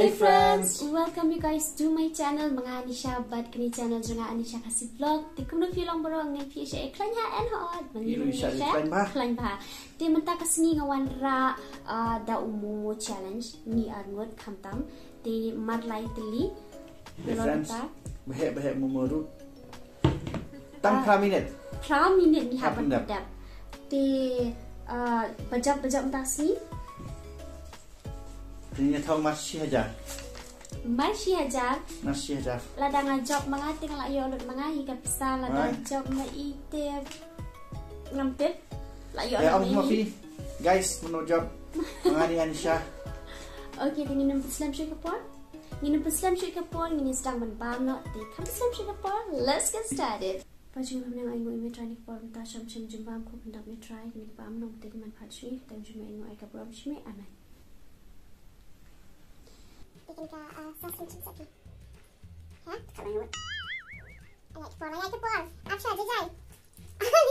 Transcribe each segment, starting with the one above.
Hey friends! Welcome you guys to my channel, mga Anisha but kini channel nga Anisha Khasi Vlog. Tikum nung filong barong ng piyesha e klanya and hot. Mangilu siya klan ba? Di menta kasini nga wan ra da umumo challenge ni arngot kamtam di marlay tili. Hey friends, bahek mumoru. Tam praminit. Praminit ni habat dap. Di bajak tasni. Ini tahu masih hajar. Ladang ajak mengating lah yolut mengahi kapsa ladang ajak mengitip ngempit lah yolut ini. Guys menojak mengani Anisha. Okay, ini Islam Singapore. Ini sedang membangun di kampus Islam Singapore. Let's get started. Paju hamne ngai ngoi me try ni form ta sham jumpa am ko pendap me try ni pam nong te man phachi dan jumpa ngai ka problem shme aman. Ikan ka sausage chips okay. Huh? Kalau yang I like to pour. Afsha jajai. Tumbang.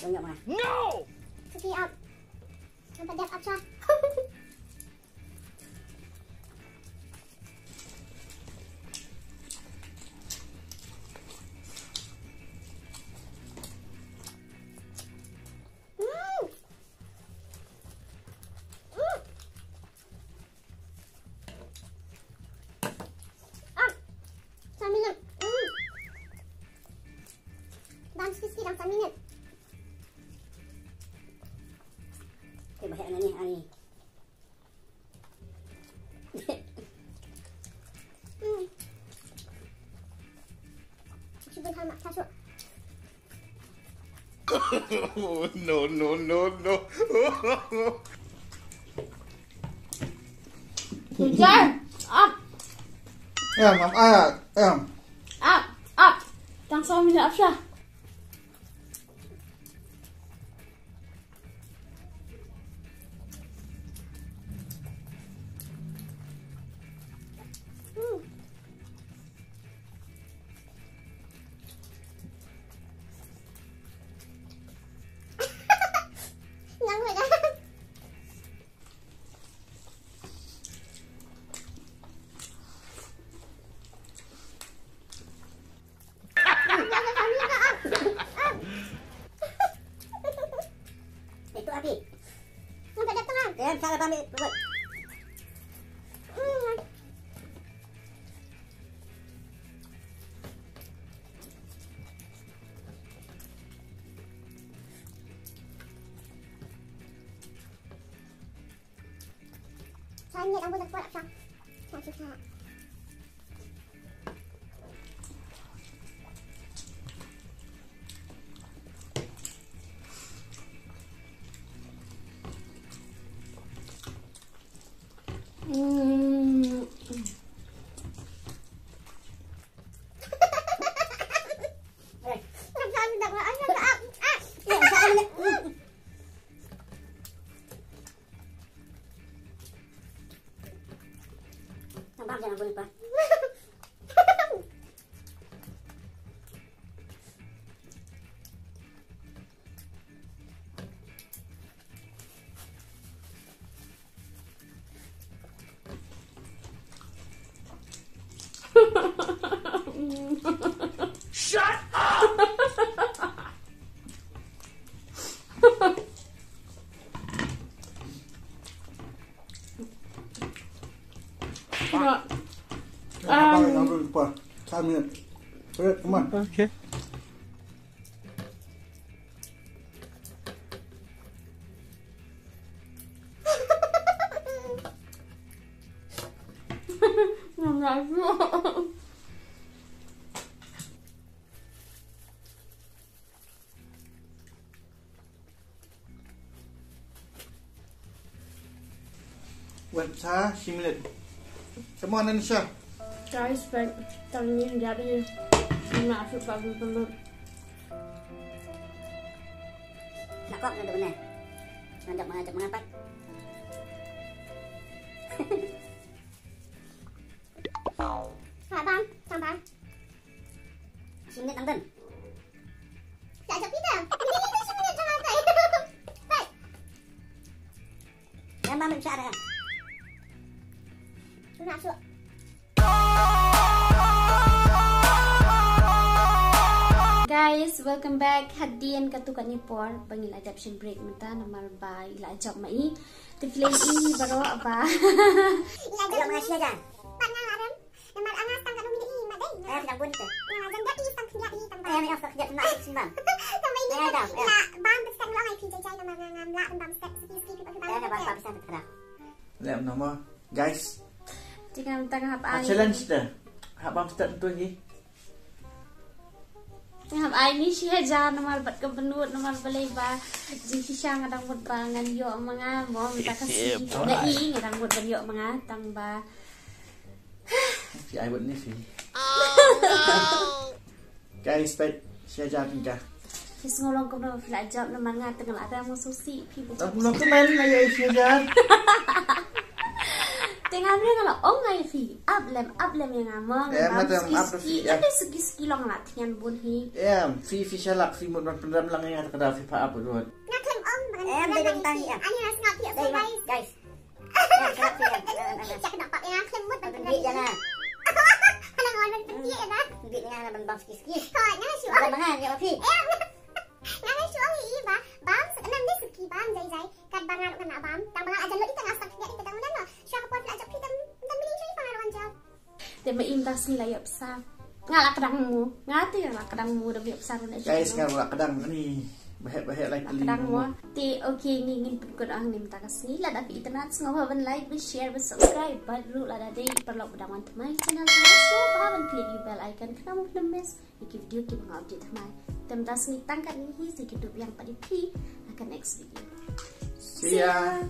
Jangan marah. No. Suki up. Nampak jap Afsha. Minit. Kita bahaya dengan ni. Cuba hamak kasut. No. Hujan. Up. Up. Tang suami dah Afsha. Em sao là 30 vậy? Sao anh nhiệt ông vô đặt qua lại sao? Sao chịu sao ạ? Jangan boleh pak. Come on. Okay. I'm not Come on, Anisha. Guys, but telling you that is not for public. Nakok na doon eh. Nandak mga pat. Sabang, sabang. Siminit ang dun. Sajak kita. Hindi na siminit ang antay. Bye. Yan ba magsara ka? Tunaso. Guys, welcome back. Hadian katukan ni por pangil adaptation break mata namar ba ila ajak mai. Tiflay ini baru apa? Ila ngasih aja. Panang aram namar anak tangga dong ini madai. Ayam dah buntu. Yang ajan dati tang kerja di tempat. Ayam yang kerja sama simbang. Sama ini. Ila bang besang long ai pinjai nama ngam la bang besang sikit kita. Ada bang besang terah. Lem nama guys. Jangan tangkap air. Challenge dah. Habang start tu lagi. Yang ini siya jan namal bat kebenut namal balay ba jiki siya ngadang bot bangan yo mga mo mitakasi dai ngadang bot ban yo mga tamba si ai bot ni si guys but siya jan pindah is ngolong ko na pala job naman nga tengel ada mo susi pibu ngolong ko man na yo siya jan Tengah ni kalau orang ini ablem yang ngamang, ada segi-segi long latihan bunyi. Fi fishalak fi mudon pendam lang yang terkadar fi pa abdul. Nak claim om, dengan tadi. Ani nak ngap dia guys. Guys. Saya kena pak yang claim mud pendam. Dia jangan. Kalau orang penting ya nak. Dia jangan bang segi-segi. Kau nak siapa? Ada bangan dia fi. Nak siapa ini ba? Bang, enam ni segi bang jai-jai. Kat bangan kena bang. Tang bangan aja lo itu ngasak dia itu tang. Tema imbas nila yap sa ngati la kadang mu dah yap sa nak guys kalau la kadang ni bahaya like kadang mu ti okay ni ngin pun orang ni minta kasih la tapi internet semua ban like ban share ban subscribe baru la ada perlu berdawan teman channel so ban click you bell icon kamu belum miss iki video kita update teman temdas ni tangkat ni sikit yang tadi akan next video see ya.